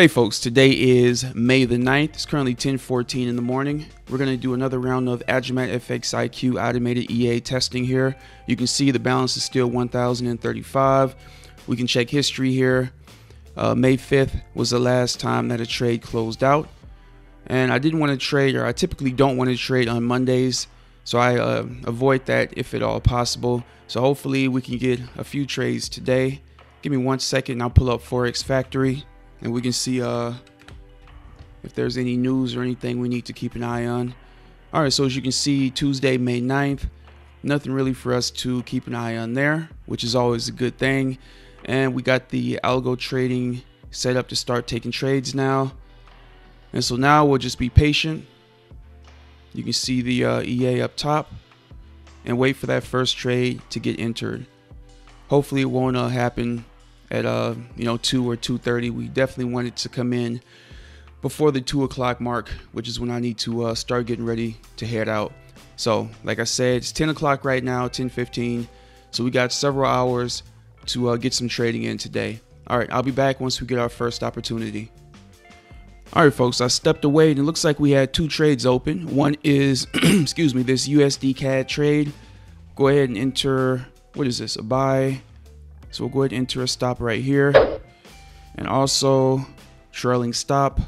Hey folks, today is May the 9th. It's currently 10:14 in the morning. We're going to do another round of Agimat FX IQ automated EA testing here. You can see the balance is still 1,035. We can check history here. May 5th was the last time that a trade closed out. And I didn't want to trade, or I typically don't want to trade on Mondays. So I avoid that if at all possible. So hopefully we can get a few trades today. Give me 1 second and I'll pull up Forex Factory. And we can see if there's any news or anything we need to keep an eye on. All right, so as you can see, Tuesday, May 9th, nothing really for us to keep an eye on there, which is always a good thing. And we got the algo trading set up to start taking trades now. And so now we'll just be patient. You can see the EA up top and wait for that first trade to get entered. Hopefully it won't happen at 2 or 2:30. We definitely want it to come in before the 2 o'clock mark, which is when I need to start getting ready to head out. So like I said, it's 10 o'clock right now, 10:15, so we got several hours to get some trading in today. All right, I'll be back once we get our first opportunity. All right folks, I stepped away and it looks like we had two trades open. One is excuse me, this USD CAD trade. Go ahead and enter, what is this, a buy? So we'll go ahead and enter a stop right here, and also trailing stop.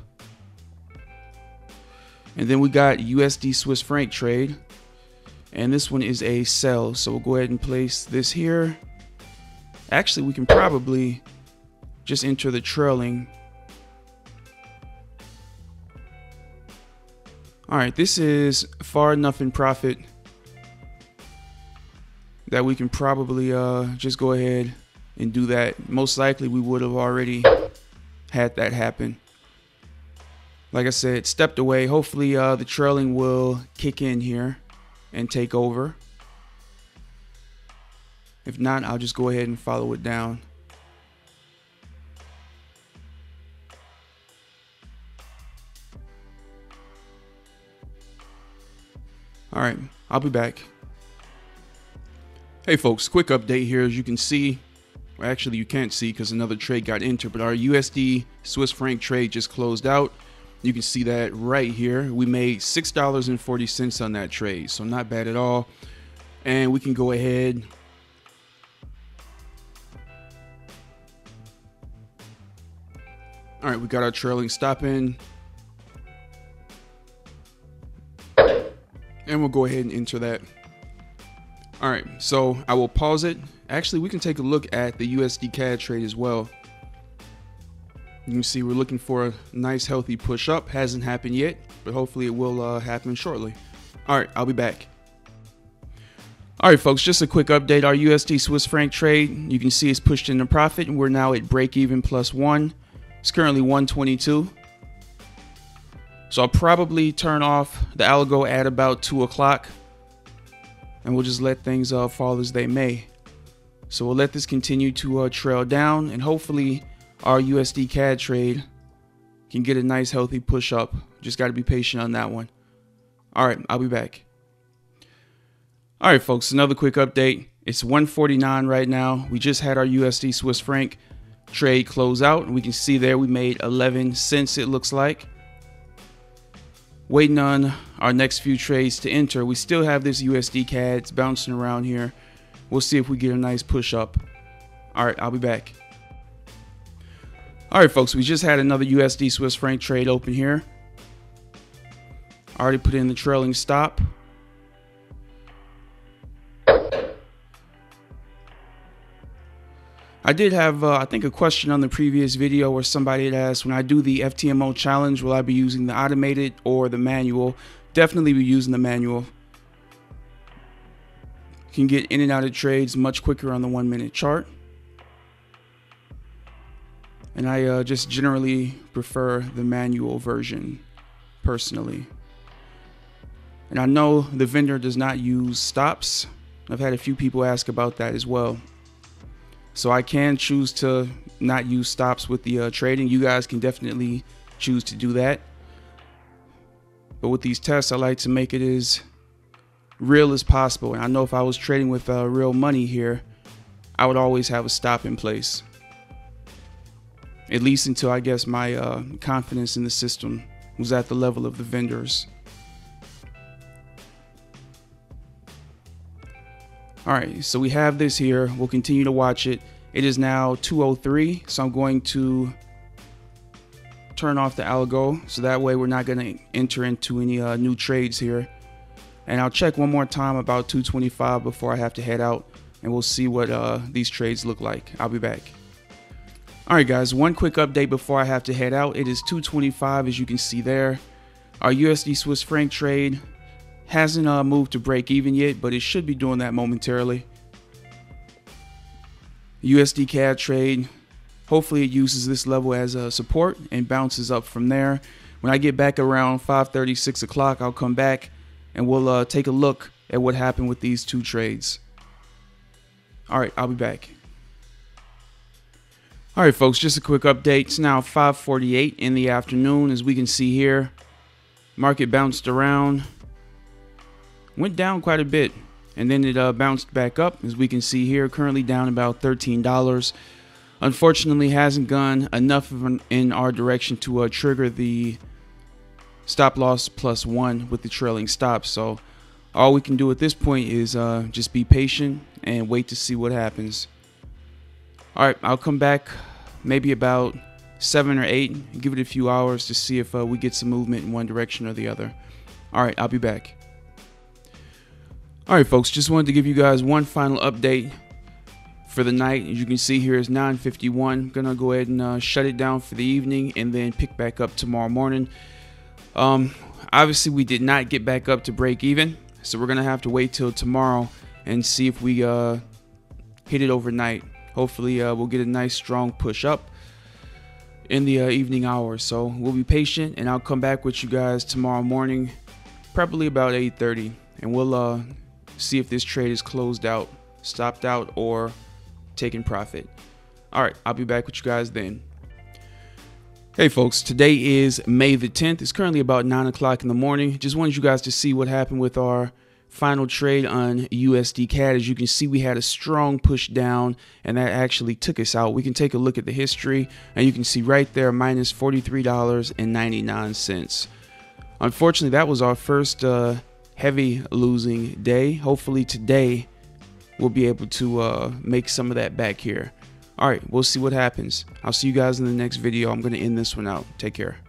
And then we got USD Swiss Franc trade, and this one is a sell. So we'll go ahead and place this here. Actually, we can probably just enter the trailing. All right, this is far enough in profit that we can probably just go ahead and do that. Most likely we would have already had that happen. Like I said, stepped away. Hopefully the trailing will kick in here and take over. If not, I'll just go ahead and follow it down. All right, I'll be back. Hey folks, quick update here. As you can see, actually you can't see because another trade got entered, but our USD Swiss Franc trade just closed out. You can see that right here. We made $6.40 on that trade, so not bad at all. And we can go ahead . All right, we got our trailing stop in, and we'll go ahead and enter that. All right, so I will pause it. Actually, we can take a look at the USD CAD trade as well. You can see we're looking for a nice healthy push up. Hasn't happened yet, but hopefully it will happen shortly. All right, I'll be back. All right, folks, just a quick update. Our USD Swiss Franc trade, you can see it's pushed into profit, and we're now at break even plus one. It's currently 122. So I'll probably turn off the algo at about 2 o'clock. And we'll just let things fall as they may. So we'll let this continue to trail down, and hopefully our USD CAD trade can get a nice healthy push up. Just got to be patient on that one. All right, I'll be back. All right, folks, another quick update. It's 149 right now. We just had our USD Swiss Franc trade close out, and we can see there we made 11 cents it looks like. Waiting on our next few trades to enter. We still have this USD CAD's bouncing around here. We'll see if we get a nice push up. All right, I'll be back. All right, folks, we just had another USD Swiss Franc trade open here. I already put in the trailing stop. I did have, I think, a question on the previous video where somebody had asked, when I do the FTMO challenge, will I be using the automated or the manual? Definitely be using the manual. You can get in and out of trades much quicker on the 1 minute chart. And I just generally prefer the manual version, personally. And I know the vendor does not use stops. I've had a few people ask about that as well. So I can choose to not use stops with the trading. You guys can definitely choose to do that. But with these tests, I like to make it as real as possible. And I know if I was trading with real money here, I would always have a stop in place. at least until I guess my confidence in the system was at the level of the vendors. All right, so we have this here. We'll continue to watch it. It is now 2:03, so I'm going to turn off the algo, so that way we're not going to enter into any new trades here. And I'll check one more time about 2:25 before I have to head out, and we'll see what these trades look like. I'll be back. All right, guys, one quick update before I have to head out. It is 2:25, as you can see there. Our USD Swiss franc trade hasn't moved to break even yet, but it should be doing that momentarily. USD CAD trade, hopefully it uses this level as a support and bounces up from there. When I get back around 5:30, 6 o'clock, I'll come back and we'll take a look at what happened with these two trades. All right, I'll be back. All right, folks, just a quick update. It's now 5:48 in the afternoon. As we can see here, market bounced around, went down quite a bit, and then it bounced back up. As we can see here, currently down about $13. Unfortunately, hasn't gone enough in our direction to trigger the stop loss +1 with the trailing stop. So all we can do at this point is just be patient and wait to see what happens. All right, I'll come back maybe about 7 or 8, give it a few hours to see if we get some movement in one direction or the other. All right, I'll be back. All right, folks, just wanted to give you guys one final update for the night. As you can see here, it's 9:51. Gonna go ahead and shut it down for the evening and then pick back up tomorrow morning. Obviously, we did not get back up to break even, so we're gonna have to wait till tomorrow and see if we hit it overnight. Hopefully, we'll get a nice strong push up in the evening hours. So we'll be patient, and I'll come back with you guys tomorrow morning, probably about 8:30, and we'll see if this trade is closed out, stopped out, or taking profit. All right, I'll be back with you guys then. Hey folks, today is May the 10th. It's currently about 9 o'clock in the morning. Just wanted you guys to see what happened with our final trade on USD CAD. As you can see, we had a strong push down, and that actually took us out. We can take a look at the history, and you can see right there, minus $43.99. Unfortunately, that was our first heavy losing day. Hopefully today we'll be able to make some of that back here. All right, we'll see what happens. I'll see you guys in the next video. I'm going to end this one out. Take care.